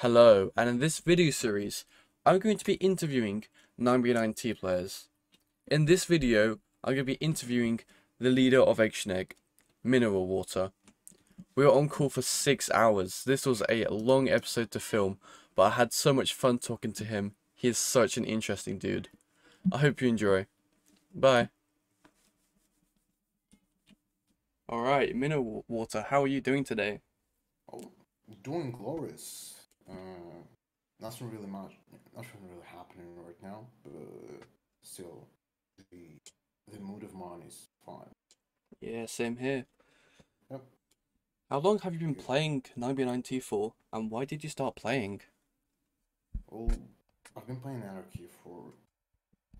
Hello, and in this video series, I'm going to be interviewing 9B9T players. In this video, I'm going to be interviewing the leader of Action Ec, Mineral Water. We were on call for 6 hours. This was a long episode to film, but I had so much fun talking to him. He is such an interesting dude. I hope you enjoy. Bye. Alright, Mineral Water, how are you doing today? Oh, doing glorious. Nothing really much, nothing really happening right now, but still, the mood of mine is fine. Yeah, same here. Yep. How long have you been playing 9B9T for, and why did you start playing? Well, I've been playing Anarchy for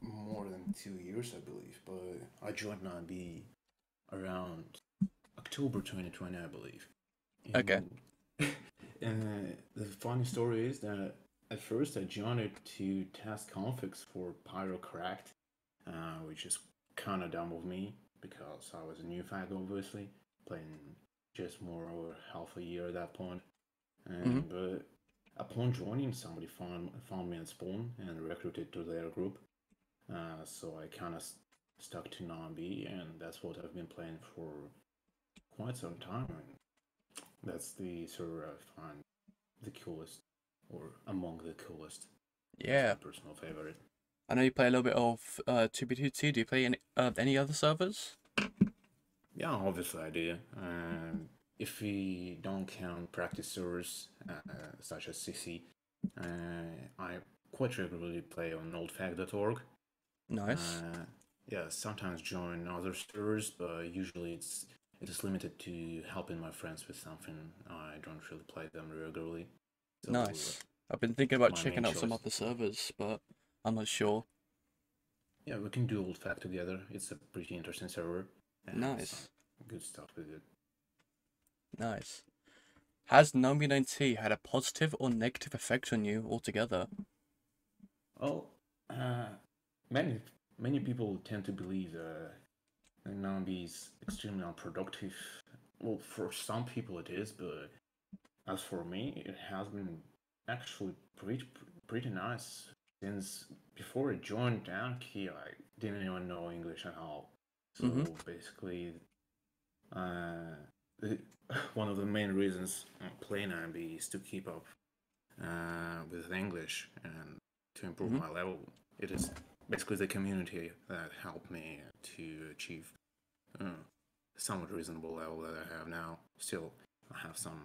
more than 2 years, I believe, but I joined 9B around October 2020, I believe. And okay. And the funny story is that at first I joined it to test configs for Pyro Correct, which is kind of dumb of me because I was a new fag, obviously, playing just more over half a year at that point. But upon joining, somebody found me at spawn and recruited to their group. So I kind of stuck to 9B, and that's what I've been playing for quite some time. That's the server I find the coolest, or among the coolest. Yeah. It's my personal favorite. I know you play a little bit of 2b2t. Do you play any other servers? Yeah, obviously I do. If we don't count practice servers such as CC, I quite regularly play on oldfag.org. Nice. Yeah, sometimes join other servers, but usually it's limited to helping my friends with something. I don't really play them regularly. So nice. I've been thinking about checking out some other servers, but I'm not sure. Yeah, we can do oldfag together. It's a pretty interesting server. And nice. Good stuff with it. Nice. Has 9B9T had a positive or negative effect on you altogether? Oh, many people tend to believe and 9B is extremely unproductive. Well, for some people it is, but as for me, it has been actually pretty nice. Since before I joined Anarchy, I didn't even know English at all. So basically, one of the main reasons I play 9B is to keep up with English and to improve my level. It is basically the community that helped me to achieve somewhat reasonable level that I have now. Still, I have some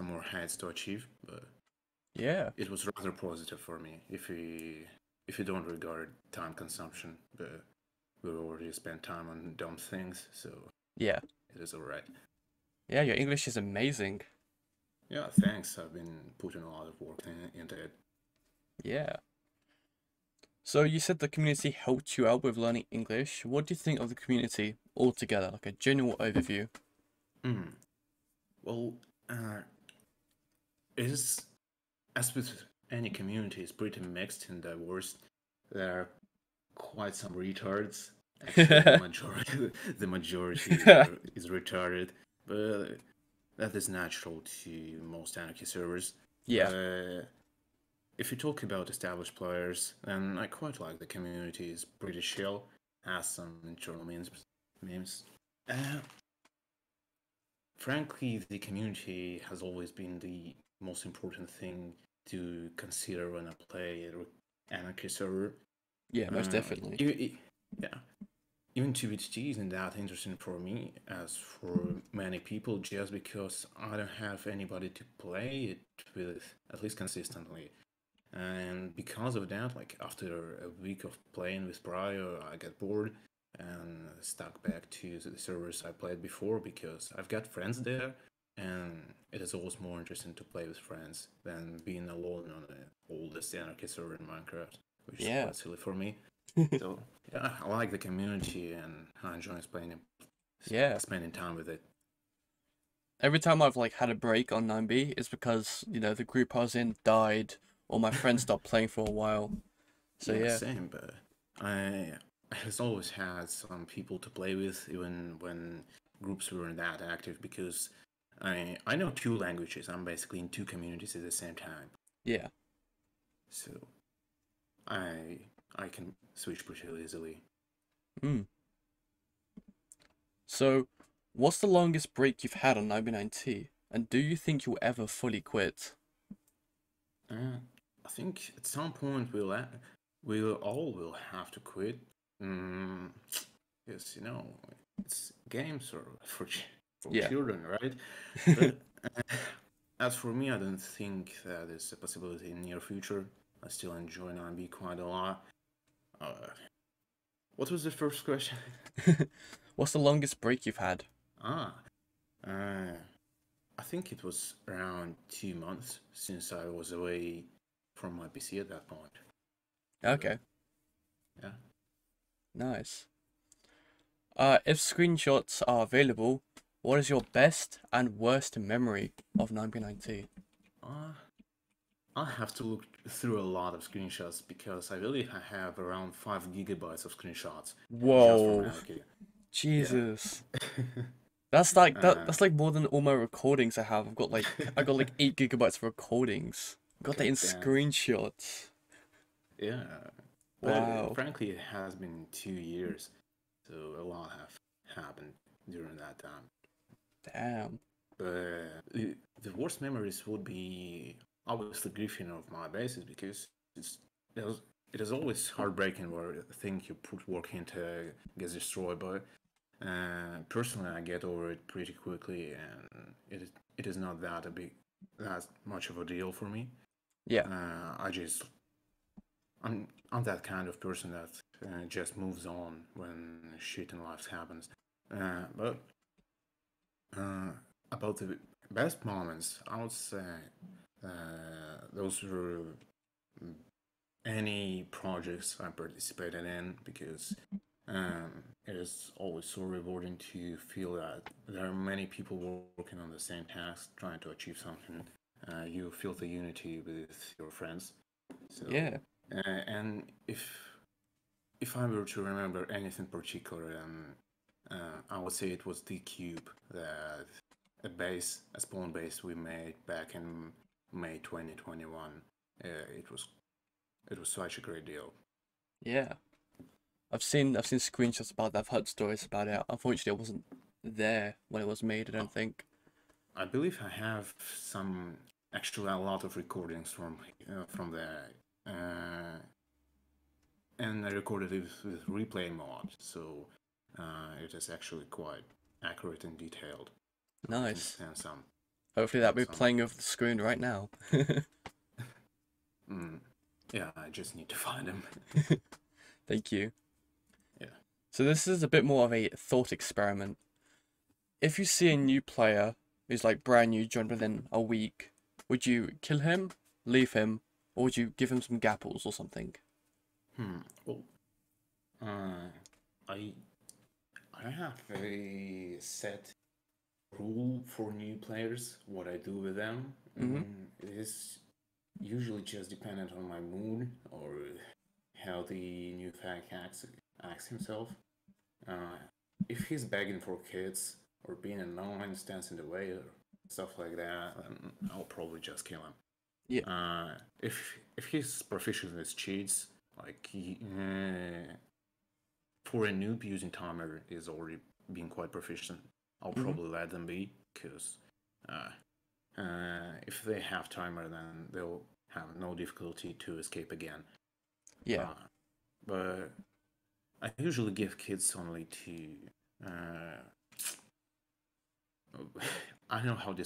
more heights to achieve, but yeah, it was rather positive for me. If you don't regard time consumption, but we already spent time on dumb things, so yeah, it is alright. Yeah, your English is amazing. Yeah, thanks. I've been putting a lot of work into it. Yeah. So you said the community helped you out with learning English. What do you think of the community altogether, like a general overview? Well, it is, as with any community, it's pretty mixed and diverse. There are quite some retards. Actually, the majority is retarded, but that is natural to most Anarchy servers. Yeah. If you talk about established players, then I quite like the community. It's pretty chill, has some internal memes. Frankly, the community has always been the most important thing to consider when I play an Anarchy server. Yeah, most definitely. Yeah, even 2b2t isn't that interesting for me as for many people, just because I don't have anybody to play it with, at least consistently. And because of that, like after a week of playing with Prior, I got bored and stuck back to the servers I played before because I've got friends there, and it is always more interesting to play with friends than being alone on the oldest Anarchy server in Minecraft, which is quite silly for me. So yeah, I like the community and I enjoy spending time with it. Every time I've like had a break on 9B, it's because the group I was in died. Or my friends stopped playing for a while, so yeah. Same, but I has always had some people to play with, even when groups weren't that active, because I know two languages. I'm basically in two communities at the same time. Yeah. So I can switch pretty easily. Hmm. So, what's the longest break you've had on 9B9T? And do you think you'll ever fully quit? I think at some point we'll all have to quit. Yes, you know, it's games or for yeah. children, right? But as for me, I don't think that there's a possibility in the near future. I still enjoy 9B quite a lot. What was the first question? What's the longest break you've had? I think it was around 2 months since I was away from my PC at that point. Okay. Yeah. Nice. If screenshots are available, what is your best and worst memory of 9B9T? I have to look through a lot of screenshots because I really have around 5 gigabytes of screenshots. Whoa! Jesus, yeah. that's like more than all my recordings I have. I got like 8 gigabytes of recordings. Got that in screenshots. Yeah. Wow. But frankly, it has been 2 years, so a lot have happened during that time. Damn. But the worst memories would be obviously griefing of my bases because it is always heartbreaking where I think you put work into gets destroyed. But personally, I get over it pretty quickly, and it is not that much of a deal for me. Yeah. I'm that kind of person that just moves on when shit in life happens. But about the best moments, I would say those were any projects I participated in because it is always so rewarding to feel that there are many people working on the same task, trying to achieve something. You feel the unity with your friends. So, yeah. And if I were to remember anything particular, I would say it was D-Cube, that a spawn base we made back in May 2021. It was such a great deal. Yeah, I've seen screenshots about that. I've heard stories about it. Unfortunately, I wasn't there when it was made. I don't think. I believe I have a lot of recordings from there. And I recorded it with replay mod, so it is actually quite accurate and detailed. Nice. And some. Hopefully that'll be playing over the screen right now. Yeah, I just need to find him. Thank you. Yeah. So this is a bit more of a thought experiment. If you see a new player who's like brand new joined within a week, would you kill him, leave him, or would you give him some gapples or something? Well, I have a set rule for new players, what I do with them. It is usually just dependent on my mood or how the new fag acts himself. If he's begging for kids or being annoying, stands in the way or stuff like that, I'll probably just kill him. Yeah. If he's proficient with cheats, like for a noob using timer is already being quite proficient, I'll probably let them be, because if they have timer, then they'll have no difficulty to escape again. Yeah. But I usually give kids only to I don't know how to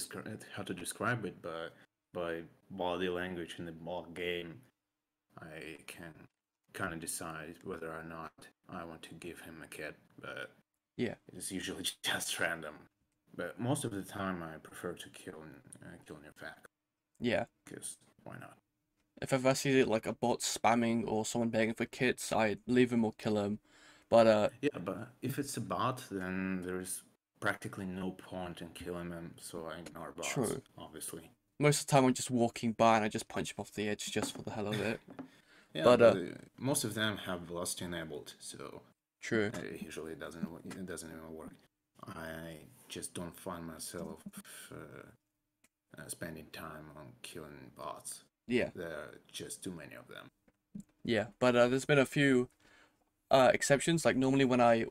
describe it, but by body language in the mod game, I can kind of decide whether or not I want to give him a kid, but yeah, it's usually just random. But most of the time, I prefer to kill near fag. Yeah, because why not? If ever I see like a bot spamming or someone begging for kits, I leave him or kill him. But yeah, but if it's a bot, then there is practically no point in killing him, so I ignore bots. True. Obviously. Most of the time, I'm just walking by and I just punch him off the edge just for the hell of it. Yeah, but most of them have velocity enabled, so true. Usually, it doesn't even work. I just don't find myself spending time on killing bots. Yeah. There are just too many of them. Yeah, but there's been a few exceptions. Like normally when I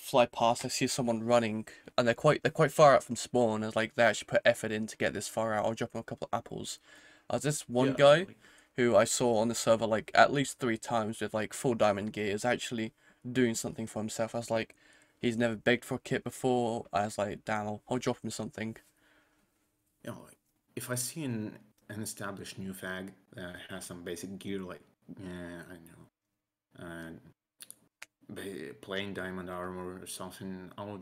fly past, I see someone running, and they're quite far out from spawn. It's like they actually put effort in to get this far out. I'll drop them a couple of apples. This one guy who I saw on the server like at least 3 times with like full diamond gear is actually doing something for himself. I was like, he's never begged for a kit before. I was like, damn, I'll drop him something. You know, if I see an established new fag that has some basic gear, like, yeah, I know, plain diamond armor or something, I'll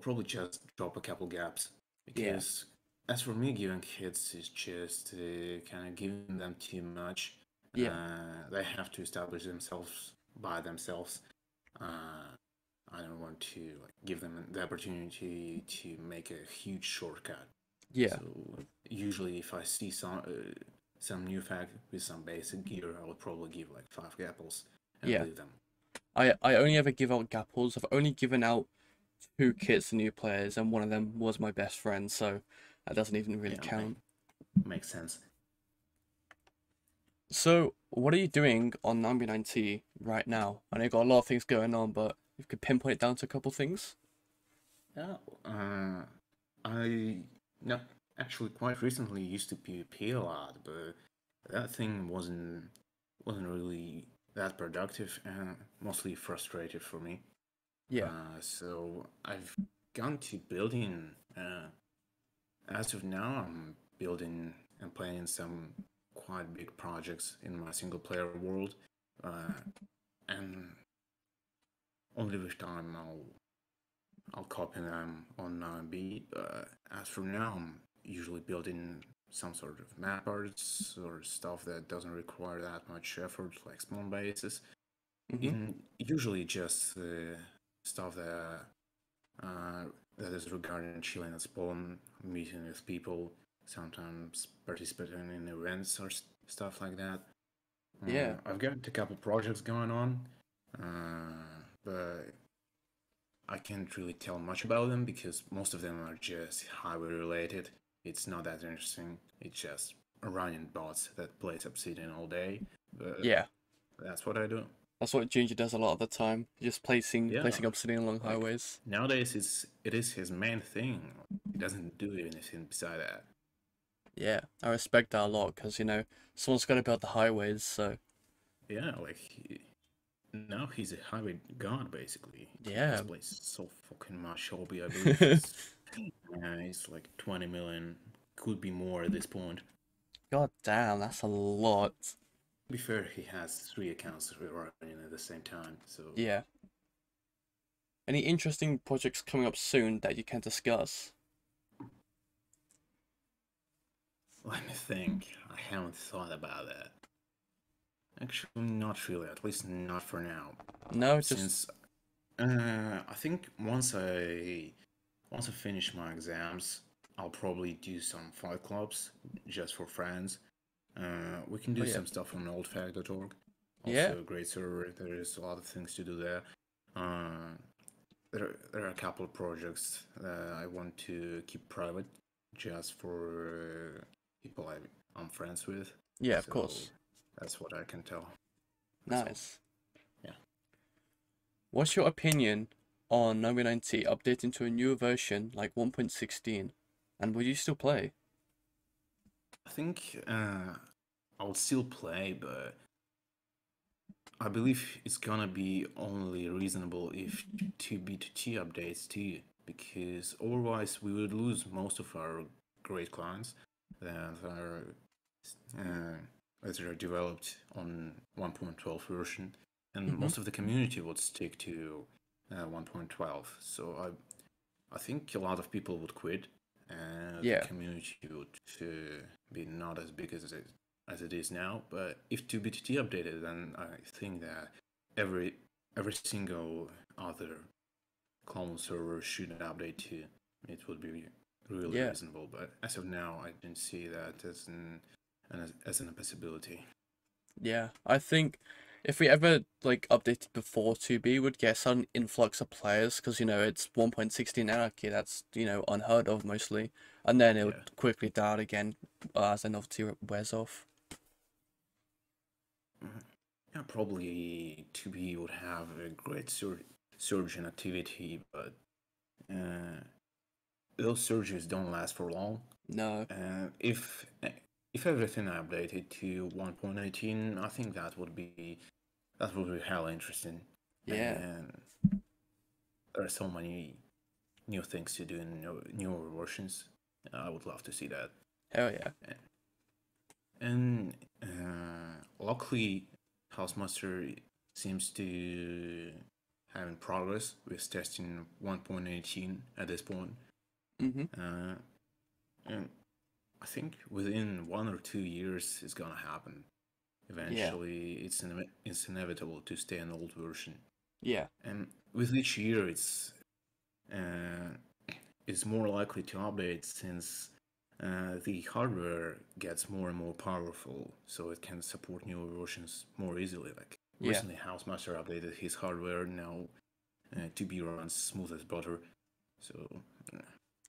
probably just drop a couple gaps. Because as for me, giving kits is just kind of giving them too much. Yeah. They have to establish themselves by themselves. I don't want to like give them the opportunity to make a huge shortcut. Yeah. So usually, if I see some new fag with some basic gear, I would probably give like 5 gapples and leave them. I only ever give out gapples. I've only given out 2 kits to new players, and one of them was my best friend, so that doesn't even really count. Makes sense. So, what are you doing on 9B9T right now? I know you've got a lot of things going on, but if you could pinpoint it down to a couple things. Yeah, I actually quite recently used to PvP a lot, but that thing wasn't really that productive and mostly frustrating for me. Yeah. So I've gone to building. As of now, I'm building and playing some quite big projects in my single-player world, and only with time I'll copy them on 9B. As for now, I'm usually building some sort of map arts or stuff that doesn't require that much effort, like spawn bases. Mm-hmm. Usually just stuff that is regarding chilling at spawn, meeting with people, sometimes participating in events or stuff like that. Yeah. I've got a couple projects going on, but I can't really tell much about them because most of them are just highway related. It's not that interesting. It's just running bots that play Obsidian all day. But yeah, that's what I do. That's what Ginger does a lot of the time. Just placing Obsidian along highways. Nowadays, it is his main thing. He doesn't do anything beside that. Yeah, I respect that a lot because, you know, someone's got to build the highways, so. Yeah, like, now he's a highway god, basically. Yeah. This place is so fucking much hobby, I believe. It's like 20 million, could be more at this point. God damn, that's a lot. To be fair, he has 3 accounts running at the same time, so. Yeah. Any interesting projects coming up soon that you can discuss? Let me think. I haven't thought about that. Actually, not really. At least not for now. No, just. I think once I finish my exams, I'll probably do some fight clubs just for friends. We can do some stuff on oldfag.org. Also, a great server. There's a lot of things to do there. There are a couple of projects that I want to keep private, just for people I'm friends with. Yeah, of course. That's what I can tell. Nice. Yeah. What's your opinion on 9B9T updating to a newer version like 1.16, and will you still play? I think I'll still play, but I believe it's gonna be only reasonable if 2b2t updates too, because otherwise we would lose most of our great clients that are developed on 1.12 version, and most of the community would stick to 1.12, so I think a lot of people would quit, and the community would be not as big as it is now. But if 2b2t updated, then I think that every single other clone server should update to it. Would be really reasonable. But as of now, I didn't see that as an possibility. Yeah, I think if we ever like updated before 2b, would get a sudden influx of players, because you know it's 1.16 anarchy, that's you know unheard of mostly, and then it would quickly die out again as the novelty wears off. Yeah, probably 2b would have a great surge in activity, but those surges don't last for long. No. If everything updated to 1.18, I think that would be hella interesting. Yeah. And there are so many new things to do in newer versions. I would love to see that. Hell yeah. And luckily, Hausemaster seems to having progress with testing 1.18 at this point. And I think within 1 or 2 years it's gonna happen. Eventually, it's inevitable to stay an old version. Yeah. And with each year, it's more likely to update, since the hardware gets more and more powerful, so it can support newer versions more easily. Like recently, Hausemaster updated his hardware, now 2B runs smooth as butter. So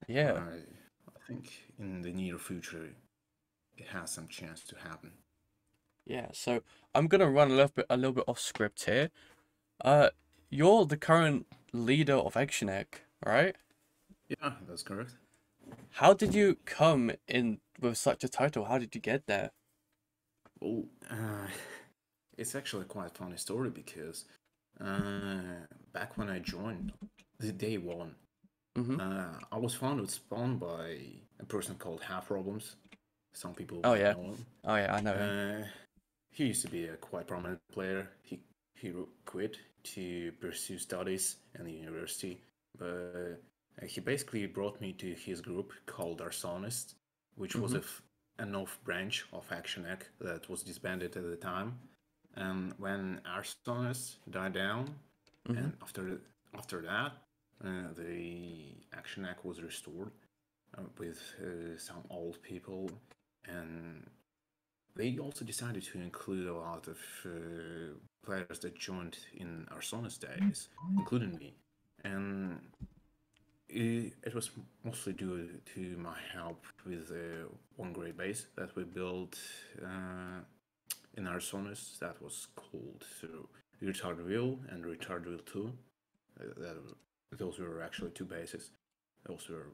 yeah. I think in the near future, it has some chance to happen. Yeah, so I'm gonna run a little bit off script here. You're the current leader of Action Ec, right? Yeah, that's correct. How did you come in with such a title? How did you get there? Well, it's actually quite a funny story, because back when I joined, the day one, I was found with Spawn by a person called Half Problems. Some people know him. Oh yeah, I know him. He used to be a quite prominent player. He quit to pursue studies in the university, but he basically brought me to his group called Arsonists, which was an off-branch of Action Ec that was disbanded at the time. And when Arsonists died down, and after that, the Action Ec was restored with some old people, and they also decided to include a lot of players that joined in Arsonist days, including me. And it was mostly due to my help with one great base that we built in Arsonist that was called Retard Wheel and Retard Wheel 2. Those were actually two bases. Those were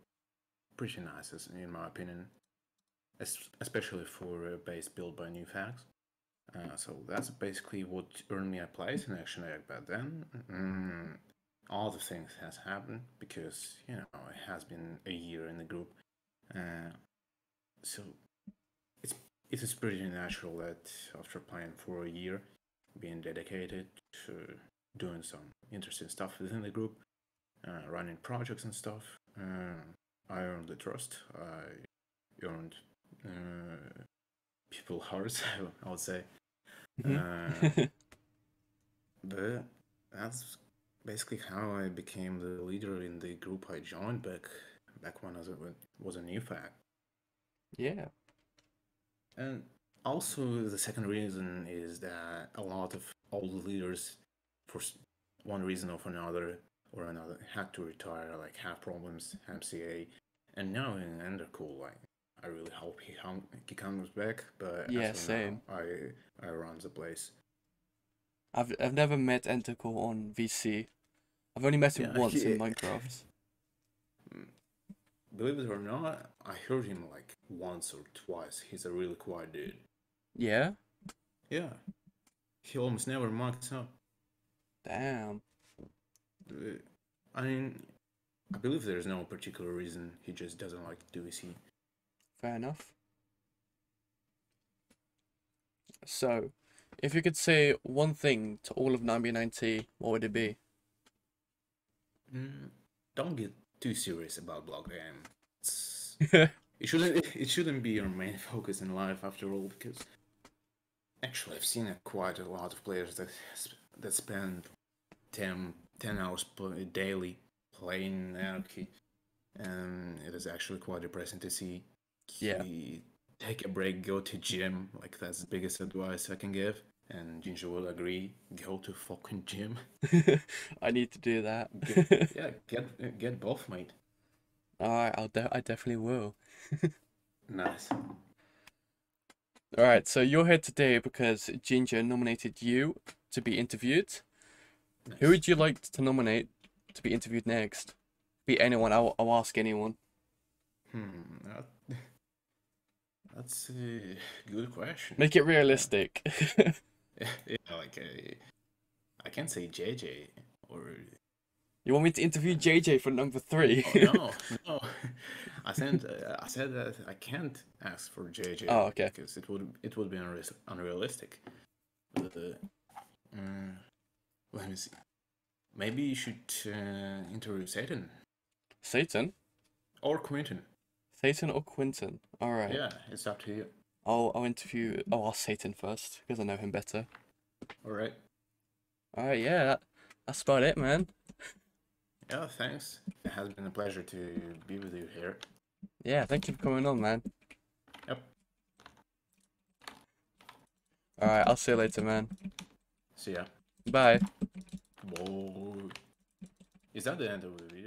pretty nice, in my opinion, especially for a base built by NewFags. So that's basically what earned me a place in Action Ec. But then all the things has happened, because you know it has been a year in the group. So it is pretty natural that after playing for a year, being dedicated to doing some interesting stuff within the group, running projects and stuff, I earned the trust, I earned people's hearts, I would say. But that's basically how I became the leader in the group I joined back when I was a NewFag. Yeah. And also the second reason is that a lot of old leaders, for one reason or another, had to retire, like Half Problems, MCA, and now in Entercool. Like, I really hope he comes back, but yeah, same. Now, I run the place. I've never met Entercool on VC. I've only met him once in Minecraft. Believe it or not, I heard him like once or twice. He's a really quiet dude. Yeah. Yeah. He almost never marks up. Damn. I mean, I believe there's no particular reason. He just doesn't like to do his thing. Fair enough. So, if you could say one thing to all of 9B9T, what would it be? Don't get too serious about block game. It shouldn't be your main focus in life after all, because actually I've seen quite a lot of players that spend 10 hours daily playing anarchy, and it is actually quite depressing to see. Take a break, go to gym. Like, that's the biggest advice I can give. and Ginger will agree, go to fucking gym. I need to do that. get both, mate. Alright, I definitely will. Nice. Alright, so you're here today because Ginger nominated you to be interviewed. Nice. Who would you like to nominate to be interviewed next? Be anyone, I'll ask anyone. That's a good question. Make it realistic. Yeah, like, I can't say JJ, or... You want me to interview JJ for number 3? Oh, no. I said that I can't ask for JJ. Oh, okay. Because it would be unrealistic. But, let me see. Maybe you should interview Satan. Satan? Or Quinton. Satan or Quinton. All right. Yeah, it's up to you. I'll interview. I'll ask Satan first because I know him better. All right. All right. Yeah. That's about it, man. Yeah. Thanks. It has been a pleasure to be with you here. Yeah. Thank you for coming on, man. Yep. All right. I'll see you later, man. See ya. Bye. Whoa. Is that the end of the video?